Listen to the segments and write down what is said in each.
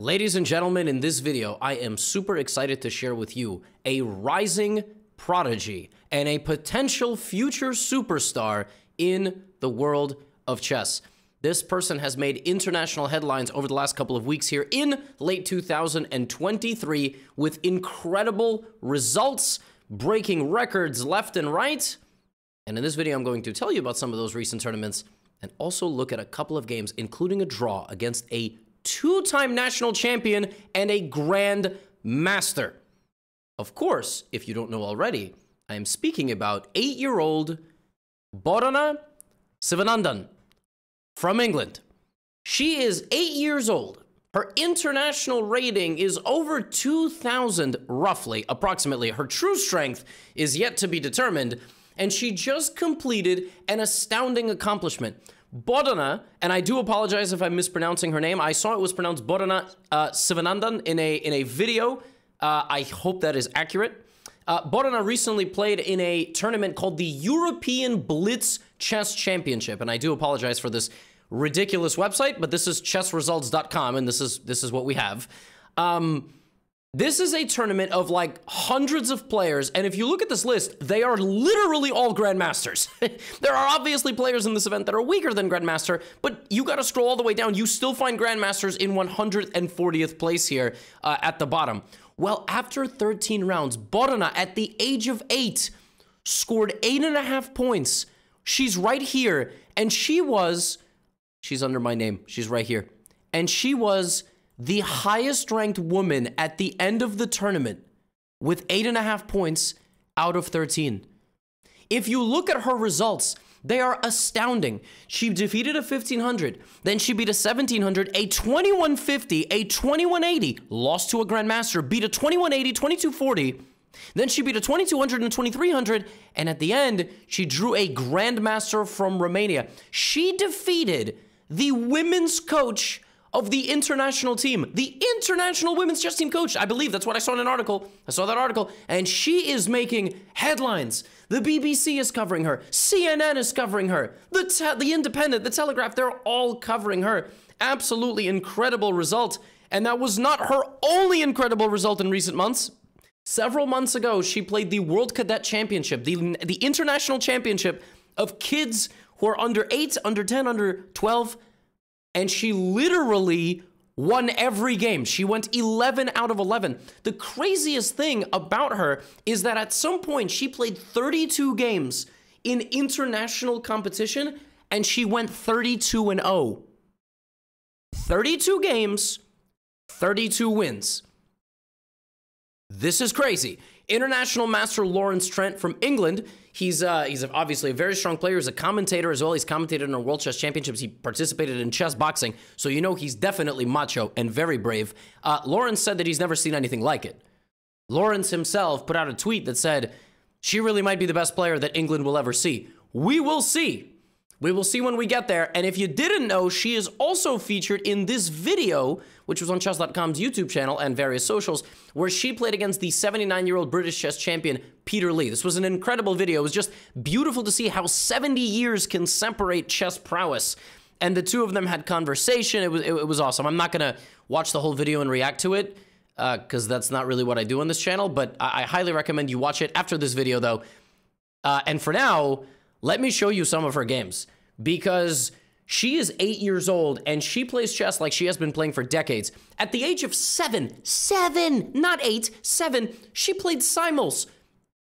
Ladies and gentlemen, in this video, I am super excited to share with you a rising prodigy and a potential future superstar in the world of chess. This person has made international headlines over the last couple of weeks here in late 2023 with incredible results, breaking records left and right. And in this video, I'm going to tell you about some of those recent tournaments and also look at a couple of games, including a draw against a two-time national champion and a grand master. Of course, if you don't know already, I am speaking about 8-year-old Bodhana Sivanandan from England. She is 8 years old. Her international rating is over 2,000, roughly, approximately. Her true strength is yet to be determined, and she just completed an astounding accomplishment. Bodhana, and I do apologize if I'm mispronouncing her name. I saw it was pronounced Bodhana Sivanandan in a video. I hope that is accurate. Bodhana recently played in a tournament called the European Blitz Chess Championship, and I do apologize for this ridiculous website, but this is chessresults.com, and this is what we have. This is a tournament of like hundreds of players, and if you look at this list, they are literally all grandmasters. There are obviously players in this event that are weaker than grandmaster, but you gotta scroll all the way down. You still find grandmasters in 140th place here at the bottom. Well, after 13 rounds, Bodhana, at the age of 8, scored 8.5 points. She's right here, and she's under my name. She's right here, and she was the highest-ranked woman at the end of the tournament with 8.5 points out of 13. If you look at her results, they are astounding. She defeated a 1500, then she beat a 1700, a 2150, a 2180, lost to a grandmaster, beat a 2180, 2240, then she beat a 2200 and 2300, and at the end, she drew a grandmaster from Romania. She defeated the women's coach of the international team, the international women's chess team coach. I believe that's what I saw in an article. I saw that article, and she is making headlines. The BBC is covering her. CNN is covering her. The Independent, The Telegraph, they're all covering her. Absolutely incredible result, and that was not her only incredible result in recent months. Several months ago, she played the World Cadet Championship, the international championship of kids who are under 8, under 10, under 12, and she literally won every game. She went 11 out of 11. The craziest thing about her is that at some point she played 32 games in international competition and she went 32-0. 32 games, 32 wins. This is crazy. International master Lawrence Trent from England. He's obviously a very strong player. He's a commentator as well. He's commentated in our World Chess Championships. He participated in chess boxing. So you know he's definitely macho and very brave. Lawrence said that he's never seen anything like it. Lawrence himself put out a tweet that said, "She really might be the best player that England will ever see." We will see. We will see when we get there. And if you didn't know, she is also featured in this video, which was on chess.com's YouTube channel and various socials, where she played against the 79-year-old British chess champion, Peter Lee. This was an incredible video. It was just beautiful to see how 70 years can separate chess prowess. And the two of them had conversation. It was awesome. I'm not going to watch the whole video and react to it, because that's not really what I do on this channel. But I highly recommend you watch it after this video, though. And for now, let me show you some of her games, because she is 8 years old and she plays chess like she has been playing for decades. At the age of seven, she played simultaneously.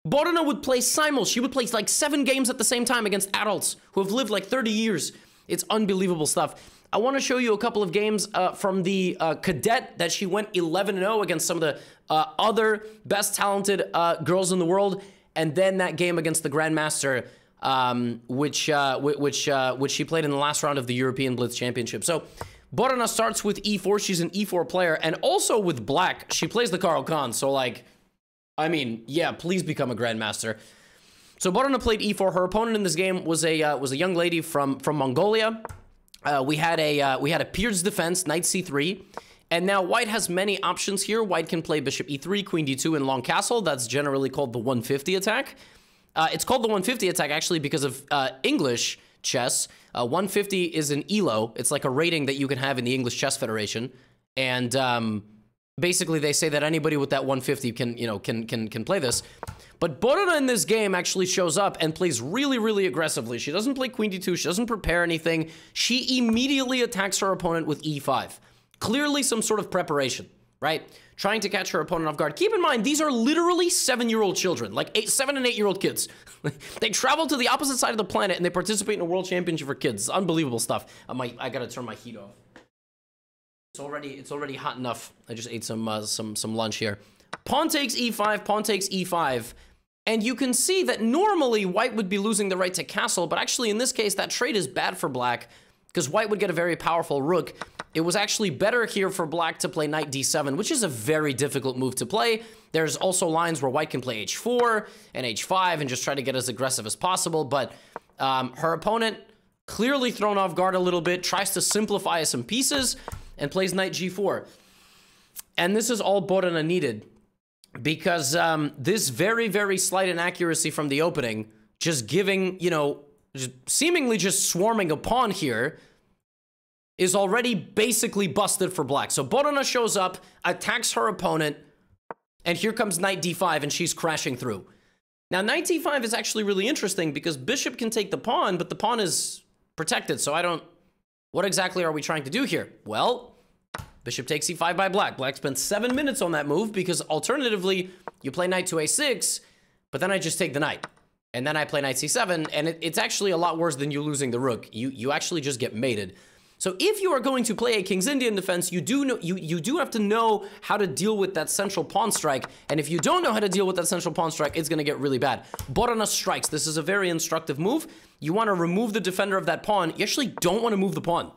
Bodhana would play simultaneously. She would play like 7 games at the same time against adults who have lived like 30 years. It's unbelievable stuff. I want to show you a couple of games from the cadet that she went 11-0 against some of the other best talented girls in the world. And then that game against the grandmaster, which she played in the last round of the European Blitz Championship. So Bodhana starts with e4. She's an e4 player, and also with black, she plays the Caro-Kann. So like, I mean, yeah, please become a grandmaster. So Bodhana played e4. Her opponent in this game was a young lady from Mongolia. We had a Pierre's defense, knight c3. And now white has many options here. White can play bishop e3, queen d2, and long castle. That's generally called the 150 attack. It's called the 150 attack, actually, because of English chess. 150 is an ELO. It's like a rating that you can have in the English Chess Federation. And basically they say that anybody with that 150 can play this. But Bodhana in this game actually shows up and plays really, really aggressively. She doesn't play queen d2, she doesn't prepare anything. She immediately attacks her opponent with e5. Clearly some sort of preparation, right? Trying to catch her opponent off guard. Keep in mind, these are literally 7-year-old children, like 7 and 8-year-old kids. They travel to the opposite side of the planet and they participate in a world championship for kids. It's unbelievable stuff. I gotta turn my heat off. It's already hot enough. I just ate some lunch here. Pawn takes e5, pawn takes e5. And you can see that normally white would be losing the right to castle, but actually in this case, that trade is bad for black because white would get a very powerful rook. It was actually better here for black to play knight d7, which is a very difficult move to play. There's also lines where white can play h4 and h5 and just try to get as aggressive as possible, but her opponent, clearly thrown off guard a little bit, tries to simplify some pieces and plays knight g4. And this is all Bodhana needed because this very, very slight inaccuracy from the opening, just giving, you know, seemingly just swarming a pawn here, is already basically busted for black. So Bodhana shows up, attacks her opponent, and here comes knight d5, and she's crashing through. Now, knight d5 is actually really interesting because bishop can take the pawn, but the pawn is protected, so I don't... What exactly are we trying to do here? Well, bishop takes e5 by black. Black spent 7 minutes on that move because alternatively, you play knight to a6, but then I just take the knight. And then I play knight c7, and it's actually a lot worse than you losing the rook. You actually just get mated. So if you are going to play a King's Indian defense, you do have to know how to deal with that central pawn strike. And if you don't know how to deal with that central pawn strike, it's going to get really bad. Bodhana strikes. This is a very instructive move. You want to remove the defender of that pawn. You actually don't want to move the pawn.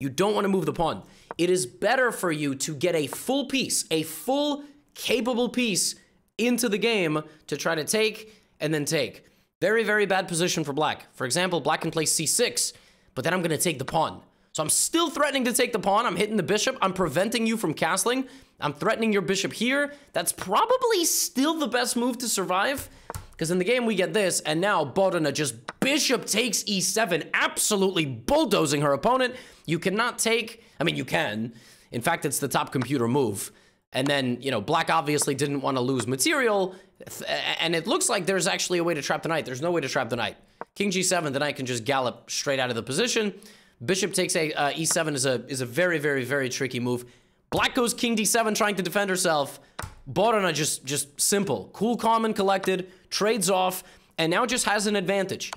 You don't want to move the pawn. It is better for you to get a full piece, a full capable piece into the game to try to take and then take. Very, very bad position for black. For example, black can play c6, but then I'm going to take the pawn. So I'm still threatening to take the pawn. I'm hitting the bishop. I'm preventing you from castling. I'm threatening your bishop here. That's probably still the best move to survive, because in the game we get this, and now Bodhana just bishop takes e7, absolutely bulldozing her opponent. You cannot take, I mean, you can. In fact, it's the top computer move. And then, you know, black obviously didn't want to lose material, and it looks like there's actually a way to trap the knight. There's no way to trap the knight. King g7, the knight can just gallop straight out of the position. Bishop takes e7 is a very, very, very tricky move. Black goes king d7 trying to defend herself. Bodhana just simple. Cool, calm, and collected. Trades off, and now just has an advantage.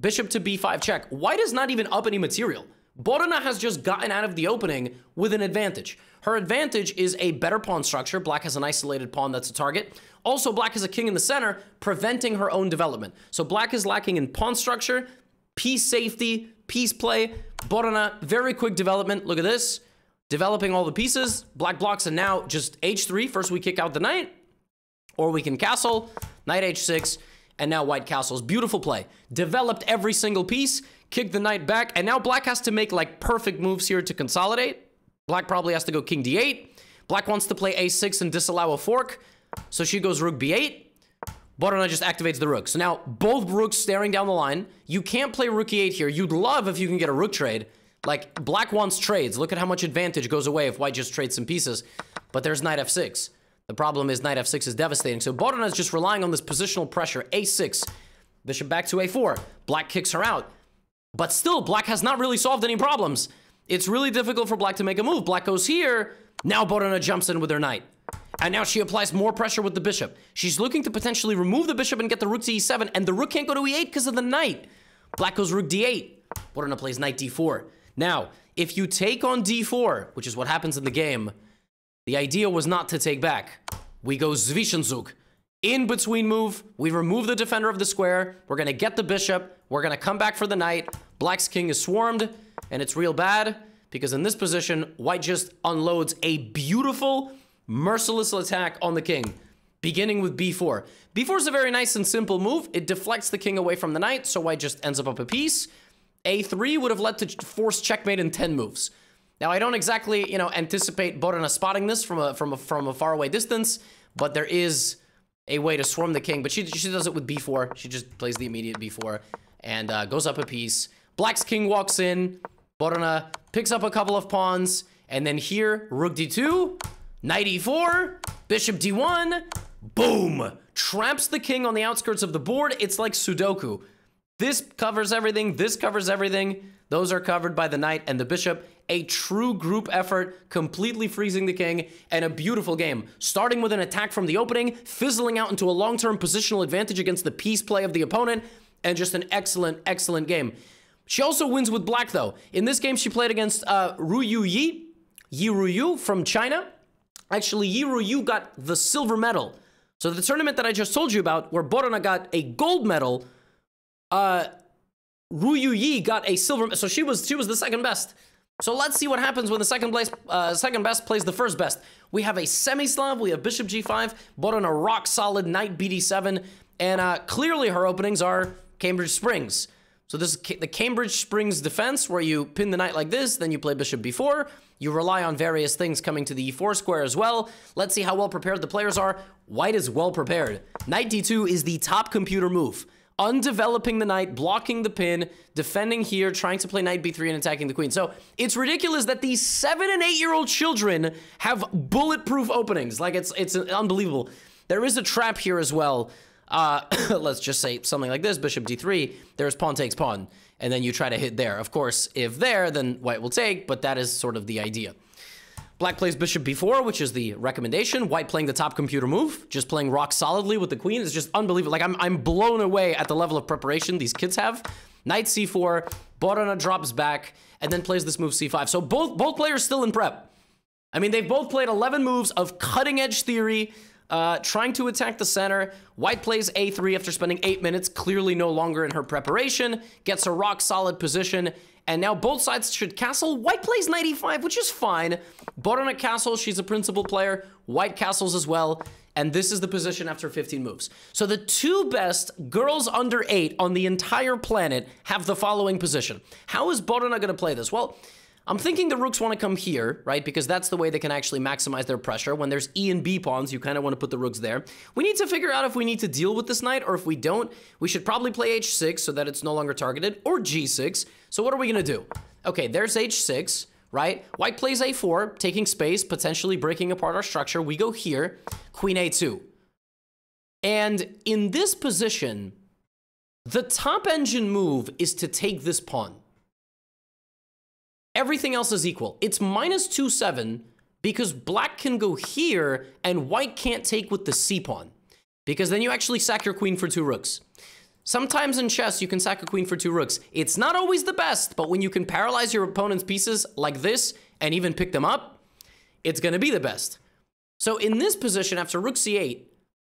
Bishop to b5 check. White is not even up any material. Bodhana has just gotten out of the opening with an advantage. Her advantage is a better pawn structure. Black has an isolated pawn that's a target. Also, black has a king in the center, preventing her own development. So black is lacking in pawn structure, piece safety, piece play. Bodhana, very quick development. Look at this. Developing all the pieces. Black blocks, and now just h3. First we kick out the knight, or we can castle. Knight h6, and now white castles. Beautiful play. Developed every single piece. Kicked the knight back, and now black has to make, like, perfect moves here to consolidate. Black probably has to go king d8. Black wants to play a6 and disallow a fork, so she goes rook b8. Bodhana just activates the rook. So now both rooks staring down the line. You can't play rook e8 here. You'd love if you can get a rook trade. Like, black wants trades. Look at how much advantage goes away if white just trades some pieces. But there's knight f6. The problem is knight f6 is devastating. So Bodhana is just relying on this positional pressure. a6. Bishop back to a4. Black kicks her out. But still, black has not really solved any problems. It's really difficult for black to make a move. Black goes here. Now Bodhana jumps in with her knight. And now she applies more pressure with the bishop. She's looking to potentially remove the bishop and get the rook to e7, and the rook can't go to e8 because of the knight. Black goes rook d8. Bodhana plays knight d4. Now, if you take on d4, which is what happens in the game, the idea was not to take back. We go Zwischenzug. In between move, we remove the defender of the square. We're going to get the bishop. We're going to come back for the knight. Black's king is swarmed, and it's real bad because in this position, white just unloads a beautiful, merciless attack on the king, beginning with b4. b4 is a very nice and simple move. It deflects the king away from the knight, so white just ends up a piece. a3 would have led to force checkmate in 10 moves. Now, I don't exactly, you know, anticipate Bodhana spotting this from a faraway distance, but there is a way to swarm the king. But she does it with b4. She just plays the immediate b4 and goes up a piece. Black's king walks in. Bodhana picks up a couple of pawns. And then here, rook d2, knight e4, bishop d1, boom! Traps the king on the outskirts of the board. It's like Sudoku. This covers everything, this covers everything. Those are covered by the knight and the bishop. A true group effort, completely freezing the king, and a beautiful game. Starting with an attack from the opening, fizzling out into a long-term positional advantage against the piece play of the opponent, and just an excellent, excellent game. She also wins with black, though. In this game, she played against Yi Ruyu from China. Actually, Yi Ruyu got the silver medal. So the tournament that I just told you about, where Bodhana got a gold medal, Ruyu Yi got a silver, so she was the second best. So let's see what happens when the second best plays the first best. We have a semi-slav, we have bishop g5, Bodhana rock solid, knight bd7, and clearly her openings are Cambridge Springs. So this is the Cambridge Springs defense, where you pin the knight like this, then you play bishop b4. You rely on various things coming to the e4 square as well. Let's see how well prepared the players are. White is well prepared. Knight d2 is the top computer move. Undeveloping the knight, blocking the pin, defending here, trying to play knight b3 and attacking the queen. So it's ridiculous that these 7- and 8-year-old children have bulletproof openings. Like, it's unbelievable. There is a trap here as well. Let's just say something like this, bishop d3, there's pawn takes pawn, and then you try to hit there. Of course, if there, then white will take, but that is sort of the idea. Black plays bishop b4, which is the recommendation. White playing the top computer move, just playing rock solidly with the queen. It's just unbelievable. Like, I'm blown away at the level of preparation these kids have. Knight c4, Bodhana drops back, and then plays this move c5. So both players still in prep. I mean, they've both played 11 moves of cutting-edge theory, trying to attack the center. White plays a3 after spending 8 minutes, clearly no longer in her preparation, gets a rock-solid position, and now both sides should castle. White plays knight e5, which is fine. Bodhana castles, she's a principal player. White castles as well, and this is the position after 15 moves. So the two best girls under 8 on the entire planet have the following position. How is Bodhana going to play this? Well, I'm thinking the rooks want to come here, right? Because that's the way they can actually maximize their pressure. When there's E and B pawns, you kind of want to put the rooks there. We need to figure out if we need to deal with this knight, or if we don't, we should probably play H6 so that it's no longer targeted, or G6. So what are we going to do? Okay, there's H6, right? White plays A4, taking space, potentially breaking apart our structure. We go here, Queen A2. And in this position, the top engine move is to take this pawn. Everything else is equal. It's -2, 7, because black can go here and white can't take with the c pawn, because then you actually sack your queen for 2 rooks. Sometimes in chess, you can sack a queen for 2 rooks. It's not always the best, but when you can paralyze your opponent's pieces like this and even pick them up, it's going to be the best. So in this position, after rook c8,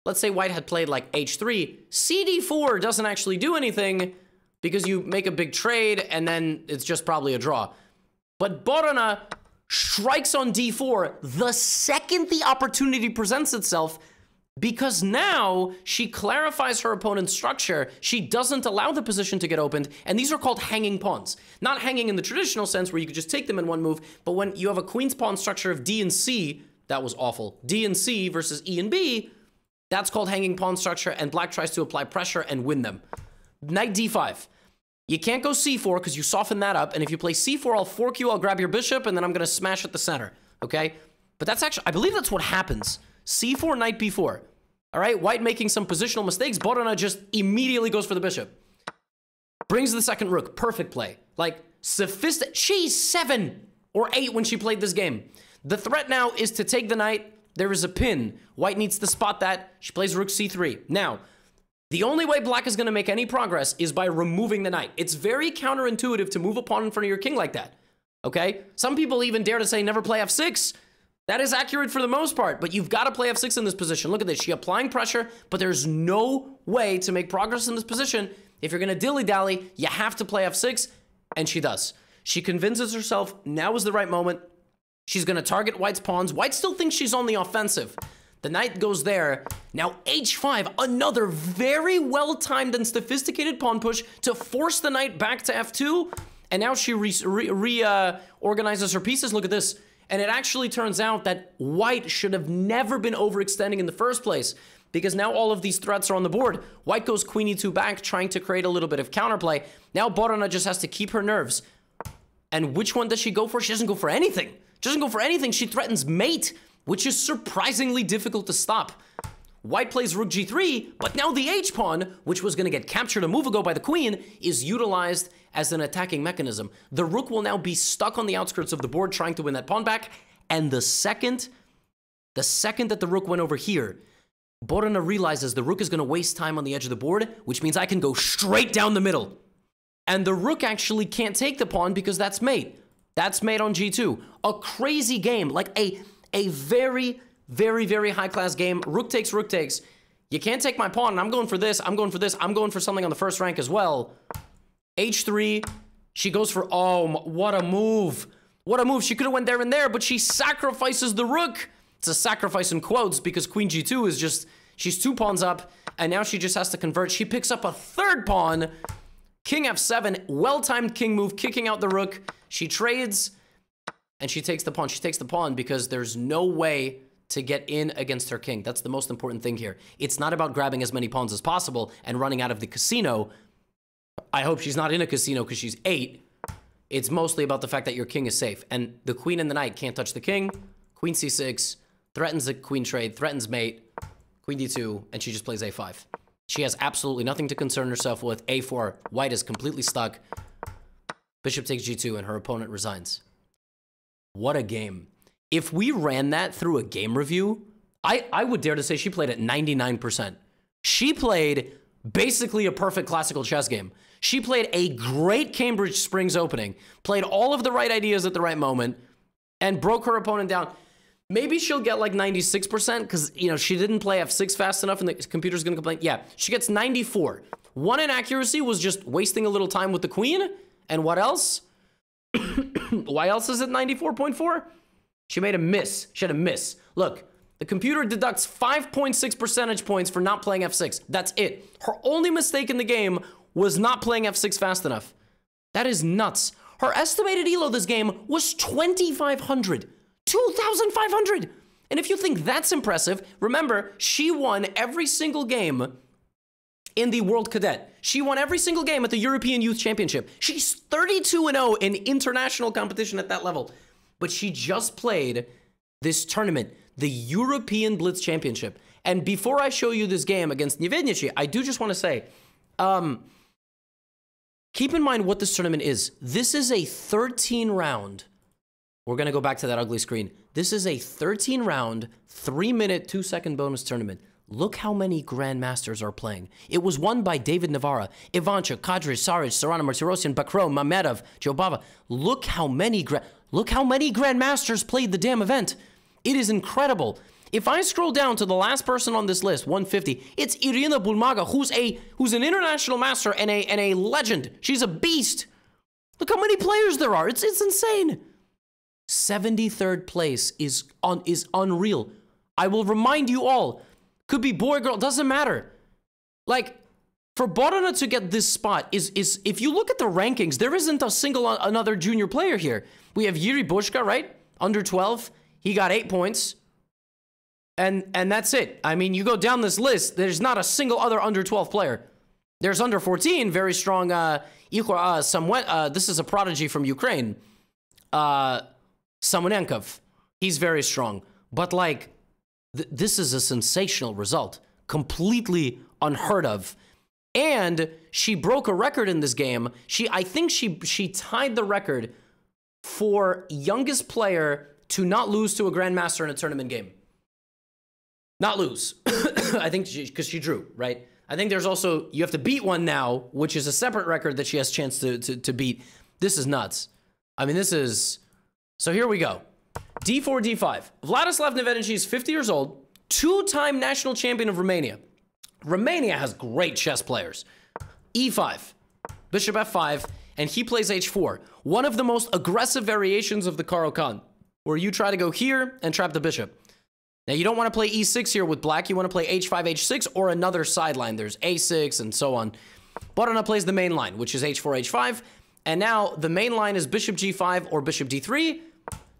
let's say white had played like h3, cd4 doesn't actually do anything because you make a big trade and then it's just probably a draw. But Bodhana strikes on d4 the second the opportunity presents itself, because now she clarifies her opponent's structure. She doesn't allow the position to get opened, and these are called hanging pawns. Not hanging in the traditional sense where you could just take them in one move, but when you have a queen's pawn structure of d and c, that was awful. D and c versus E and B, that's called hanging pawn structure, and black tries to apply pressure and win them. Knight d5. You can't go c4 because you soften that up, and if you play c4, I'll fork you, I'll grab your bishop, and then I'm going to smash at the center, okay? But that's actually, I believe that's what happens. c4, knight b4, all right? White making some positional mistakes, Bodhana just immediately goes for the bishop. Brings the second rook, perfect play. Like, sophisticated, she's 7 or 8 when she played this game. The threat now is to take the knight, there is a pin. White needs to spot that, she plays rook c3. Now, the only way black is going to make any progress is by removing the knight. It's very counterintuitive to move a pawn in front of your king like that, okay? Some people even dare to say never play f6. That is accurate for the most part, but you've got to play f6 in this position. Look at this. She applying pressure, but there's no way to make progress in this position. If you're going to dilly-dally, you have to play f6, and she does. She convinces herself now is the right moment. She's going to target white's pawns. White still thinks she's on the offensive. The knight goes there. Now h5, another very well-timed and sophisticated pawn push to force the knight back to f2. And now she reorganizes her pieces. Look at this. And it actually turns out that white should have never been overextending in the first place, because now all of these threats are on the board. White goes queen e2 back, trying to create a little bit of counterplay. Now Bodhana just has to keep her nerves. And which one does she go for? She doesn't go for anything. Doesn't go for anything. She threatens mate, which is surprisingly difficult to stop. White plays rook g3, but now the h-pawn, which was going to get captured a move ago by the queen, is utilized as an attacking mechanism. The rook will now be stuck on the outskirts of the board trying to win that pawn back, and the second that the rook went over here, Bodhana realizes the rook is going to waste time on the edge of the board, which means I can go straight down the middle. And the rook actually can't take the pawn because that's mate. That's mate on g2. A crazy game, like a very... very, very high-class game. Rook takes, rook takes. You can't take my pawn, and I'm going for this, I'm going for this, I'm going for something on the first rank as well. H3. She goes for... oh, what a move. What a move. She could have went there and there, but she sacrifices the rook. It's a sacrifice in quotes because queen g2 is just... she's two pawns up, and now she just has to convert. She picks up a third pawn. King f7. Well-timed king move, kicking out the rook. She trades, and she takes the pawn. She takes the pawn because there's no way to get in against her king. That's the most important thing here. It's not about grabbing as many pawns as possible and running out of the casino. I hope she's not in a casino because she's 8. It's mostly about the fact that your king is safe. And the queen and the knight can't touch the king. Queen c6, threatens the queen trade, threatens mate, queen d2, and she just plays a5. She has absolutely nothing to concern herself with. a4, white is completely stuck. Bishop takes g2, and her opponent resigns. What a game. If we ran that through a game review, I would dare to say she played at 99%. She played basically a perfect classical chess game. She played a great Cambridge Springs opening, played all of the right ideas at the right moment, and broke her opponent down. Maybe she'll get like 96% because, you know, she didn't play f6 fast enough and the computer's going to complain. Yeah, she gets 94. One inaccuracy was just wasting a little time with the queen. And what else? Why else is it 94.4? She made a miss. She had a miss. Look, the computer deducts 5.6 percentage points for not playing f6. That's it. Her only mistake in the game was not playing f6 fast enough. That is nuts. Her estimated ELO this game was 2,500. 2,500! And if you think that's impressive, remember, she won every single game in the World Cadet. She won every single game at the European Youth Championship. She's 32-0 in international competition at that level. But she just played this tournament, the European Blitz Championship. And before I show you this game against Nevenici, I do just want to say, keep in mind what this tournament is. This is a 13-round. We're going to go back to that ugly screen. This is a 13-round, 3-minute, 2-second bonus tournament. Look how many grandmasters are playing. It was won by David Navara, Ivanchuk, Kadri, Saric, Serana, Martirosyan, Bakro, Mamedov, Jobava. Look how many grandmasters played the damn event. It is incredible. If I scroll down to the last person on this list, 150, it's Irina Bulmaga, who's an international master and a legend. She's a beast. Look how many players there are. It's insane. 73rd place is unreal. I will remind you all, could be boy, girl, doesn't matter. Like, for Bodhana to get this spot is if you look at the rankings, there isn't a single another junior player here. We have Yuri Bushka, right? Under 12. He got 8 points. And that's it. I mean, you go down this list, there's not a single other under 12 player. There's under 14, very strong Ichor, somewhat this is a prodigy from Ukraine. Samunenkov. He's very strong. But like this is a sensational result. Completely unheard of. And she broke a record in this game. I think she tied the record for youngest player to not lose to a grandmaster in a tournament game. Not lose. I think because she drew, right? I think there's also, you have to beat one now, which is a separate record that she has a chance to beat. This is nuts. I mean, this is... So here we go. D4, D5. Vladislav Nevenici is 50 years old, 2-time national champion of Romania. Romania has great chess players. E5, bishop f5, and he plays h4. One of the most aggressive variations of the Caro-Kann, where you try to go here and trap the bishop. Now, you don't want to play e6 here with black. You want to play h5, h6, or another sideline. There's a6 and so on. Bodhana plays the main line, which is h4, h5. And now the main line is bishop g5 or bishop d3.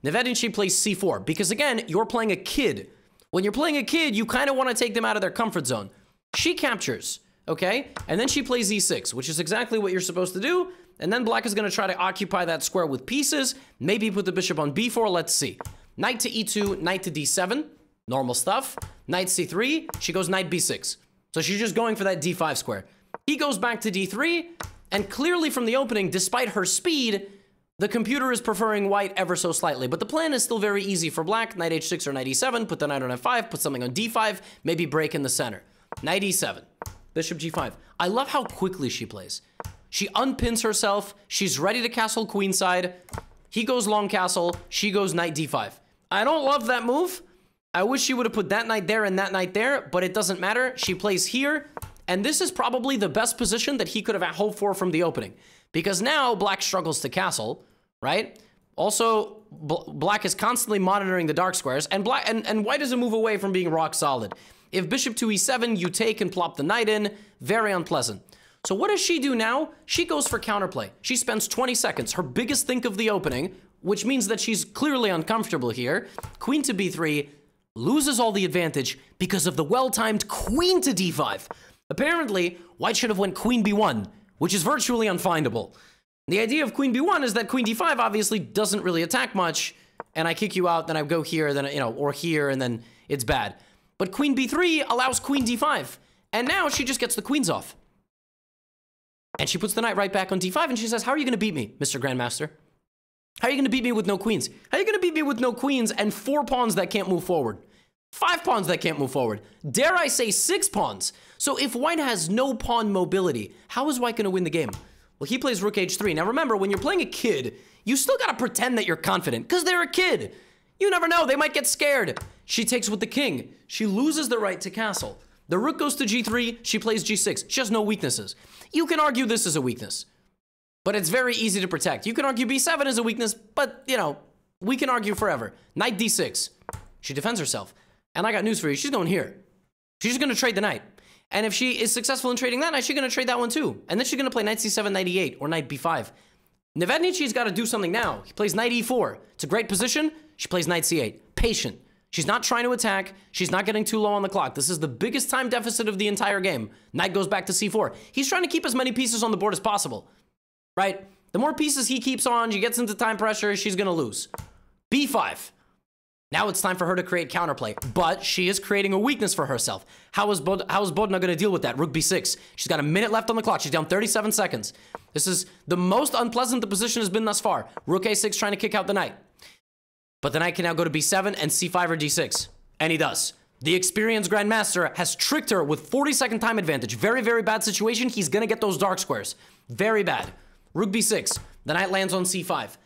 Nevenici plays c4 because, again, you're playing a kid. When you're playing a kid, you kind of want to take them out of their comfort zone. She captures. okay? And then she plays e6, which is exactly what you're supposed to do. And then black is going to try to occupy that square with pieces, maybe put the bishop on b4, let's see. Knight to e2, knight to d7, normal stuff. Knight c3, she goes knight b6. So she's just going for that d5 square. He goes back to d3, and clearly from the opening, despite her speed, the computer is preferring white ever so slightly, but the plan is still very easy for black. Knight h6 or knight e7, put the knight on f5, put something on d5, maybe break in the center. Knight e7, bishop g5. I love how quickly she plays. She unpins herself, she's ready to castle queenside. He goes long castle, she goes knight d5. I don't love that move. I wish she would have put that knight there and that knight there, but it doesn't matter. She plays here, and this is probably the best position that he could have hoped for from the opening, because now black struggles to castle, right? Also, black is constantly monitoring the dark squares, and white doesn't move away from being rock solid. If bishop to e7, you take and plop the knight in, very unpleasant. So what does she do now? She goes for counterplay. She spends 20 seconds, her biggest think of the opening, which means that she's clearly uncomfortable here. Queen to b3, loses all the advantage because of the well-timed queen to d5. Apparently, white should have went queen b1, which is virtually unfindable. The idea of queen b1 is that queen d5 obviously doesn't really attack much, and I kick you out, then I go here, then, you know, or here, and then it's bad. But queen b3 allows queen d5, and now she just gets the queens off. And she puts the knight right back on d5, and she says, how are you going to beat me, Mr. Grandmaster? How are you going to beat me with no queens? How are you going to beat me with no queens and 4 pawns that can't move forward? 5 pawns that can't move forward? Dare I say 6 pawns? So if white has no pawn mobility, how is white going to win the game? Well, he plays rook h3. Now remember, when you're playing a kid, you still got to pretend that you're confident, because they're a kid. You never know, they might get scared. She takes with the king. She loses the right to castle. The rook goes to g3, she plays g6. She has no weaknesses. You can argue this is a weakness, but it's very easy to protect. You can argue b7 is a weakness, but, you know, we can argue forever. Knight d6. She defends herself. And I got news for you. She's going here. She's just going to trade the knight. And if she is successful in trading that knight, she's going to trade that one too. And then she's going to play knight c7, knight e8, or knight b5. Nevenici's got to do something now. He plays knight e4. It's a great position. She plays knight c8. Patient. She's not trying to attack. She's not getting too low on the clock. This is the biggest time deficit of the entire game. Knight goes back to c4. He's trying to keep as many pieces on the board as possible, right? The more pieces he keeps on, she gets into time pressure, she's going to lose. b5. Now it's time for her to create counterplay, but she is creating a weakness for herself. How is Bodhana going to deal with that? Rook b6. She's got a minute left on the clock. She's down 37 seconds. This is the most unpleasant the position has been thus far. Rook a6 trying to kick out the knight. But the knight can now go to b7 and c5 or d6. And he does. The experienced grandmaster has tricked her with 40-second time advantage. Very, very bad situation. He's going to get those dark squares. Very bad. Rook b6. The knight lands on c5.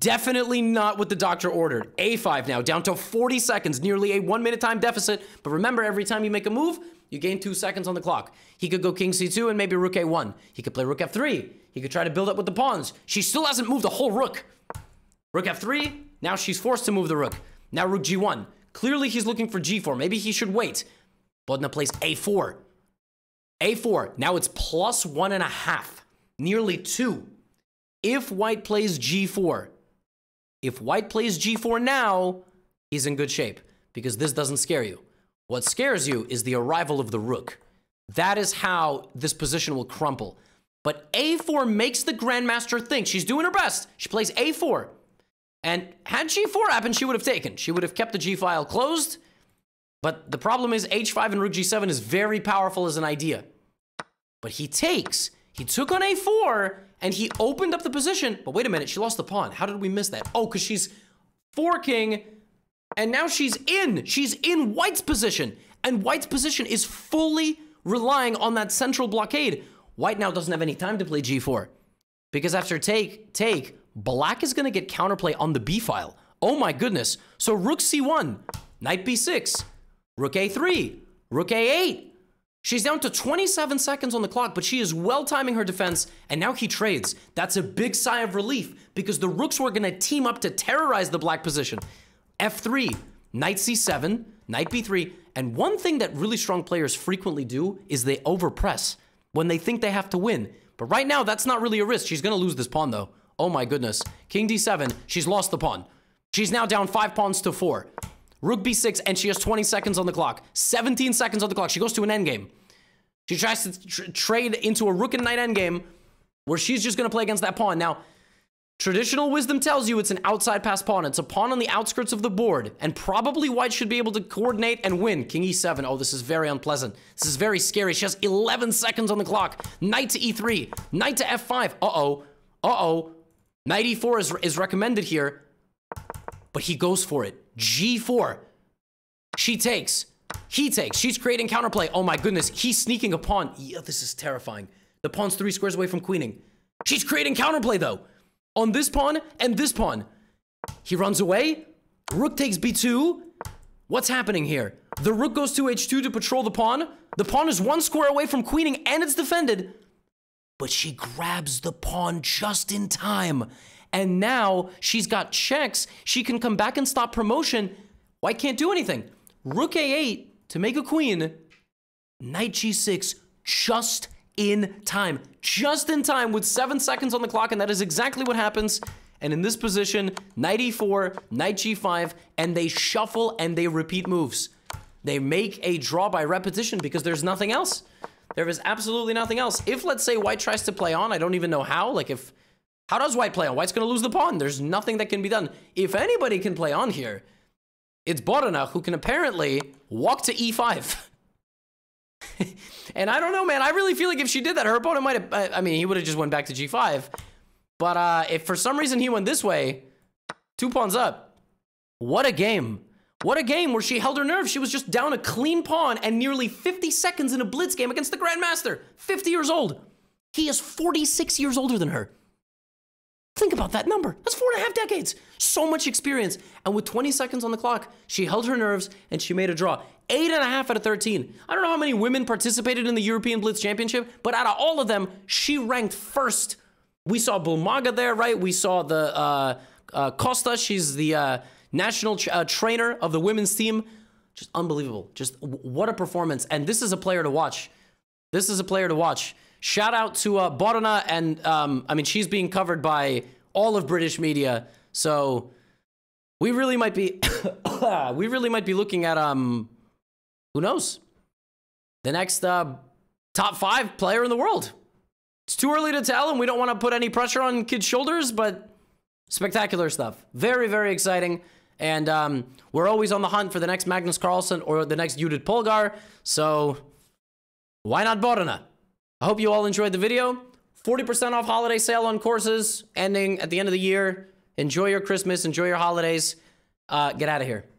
Definitely not what the doctor ordered. a5 now, down to 40 seconds. Nearly a 1-minute time deficit. But remember, every time you make a move, you gain 2 seconds on the clock. He could go king c2 and maybe rook a1. He could play rook f3. He could try to build up with the pawns. She still hasn't moved a whole rook. Rook f3. Now she's forced to move the rook. Now rook g1. Clearly he's looking for g4. Maybe he should wait. Bodhana plays a4. a4. Now it's plus 1.5. Nearly 2. If white plays g4. If white plays g4 now, he's in good shape. Because this doesn't scare you. What scares you is the arrival of the rook. That is how this position will crumple. But a4 makes the grandmaster think. She's doing her best. She plays a4. And had g4 happened, she would have taken. She would have kept the g-file closed. But the problem is h5 and rook g7 is very powerful as an idea. But he takes. He took on a4, and he opened up the position. But wait a minute, she lost the pawn. How did we miss that? Oh, because she's forking, and now she's in. She's in white's position. And white's position is fully relying on that central blockade. White now doesn't have any time to play g4. Because after take... Black is going to get counterplay on the b-file. Oh my goodness. So rook c1, knight b6, rook a3, rook a8. She's down to 27 seconds on the clock, but she is well timing her defense, and now he trades. That's a big sigh of relief, because the rooks were going to team up to terrorize the black position. f3, knight c7, knight b3. And one thing that really strong players frequently do is they overpress when they think they have to win. But right now, that's not really a risk. She's going to lose this pawn, though. Oh my goodness. King d7. She's lost the pawn. She's now down 5 pawns to 4. Rook b6, and she has 20 seconds on the clock. 17 seconds on the clock. She goes to an endgame. She tries to trade into a rook and knight endgame where she's just going to play against that pawn. Now, traditional wisdom tells you it's an outside pass pawn. It's a pawn on the outskirts of the board, and probably white should be able to coordinate and win. King e7. Oh, this is very unpleasant. This is very scary. She has 11 seconds on the clock. Knight to e3. Knight to f5. Uh-oh. Uh-oh. Knight e4 is recommended here, but he goes for it. g4. She takes. He takes. She's creating counterplay. Oh my goodness. He's sneaking a pawn. Yeah, this is terrifying. The pawn's 3 squares away from queening. She's creating counterplay, though. On this pawn and this pawn. He runs away. Rook takes b2. What's happening here? The rook goes to h2 to patrol the pawn. The pawn is 1 square away from queening, and it's defended. But she grabs the pawn just in time. And now she's got checks. She can come back and stop promotion. White can't do anything. Rook a8 to make a queen. Knight g6 just in time. Just in time with 7 seconds on the clock, and that is exactly what happens. And in this position, knight e4, knight g5, and they shuffle and they repeat moves. They make a draw by repetition because there's nothing else. There is absolutely nothing else. If, let's say, white tries to play on, I don't even know how. Like, if... How does white play on? White's going to lose the pawn. There's nothing that can be done. If anybody can play on here, it's Bodhana, who can apparently walk to e5. And I don't know, man. I really feel like if she did that, her opponent might have... I mean, he would have just went back to g5. But if for some reason he went this way, 2 pawns up. What a game. What a game where she held her nerve. She was just down a clean pawn and nearly 50 seconds in a blitz game against the Grandmaster. 50 years old. He is 46 years older than her. Think about that number. That's 4.5 decades. So much experience. And with 20 seconds on the clock, she held her nerves and she made a draw. 8.5 out of 13. I don't know how many women participated in the European Blitz Championship, but out of all of them, she ranked first. We saw Bulmaga there, right? We saw the Costa. She's the national trainer of the women's team. Just unbelievable. Just what a performance. And this is a player to watch. This is a player to watch. Shout out to Bodhana, and I mean, she's being covered by all of British media, so we really might be looking at who knows, the next top 5 player in the world. It's too early to tell, and we don't want to put any pressure on kids' shoulders, but spectacular stuff. Very, very exciting. And we're always on the hunt for the next Magnus Carlsen or the next Judit Polgar, so why not Bodhana? I hope you all enjoyed the video. 40% off holiday sale on courses ending at the end of the year. Enjoy your Christmas. Enjoy your holidays. Get out of here.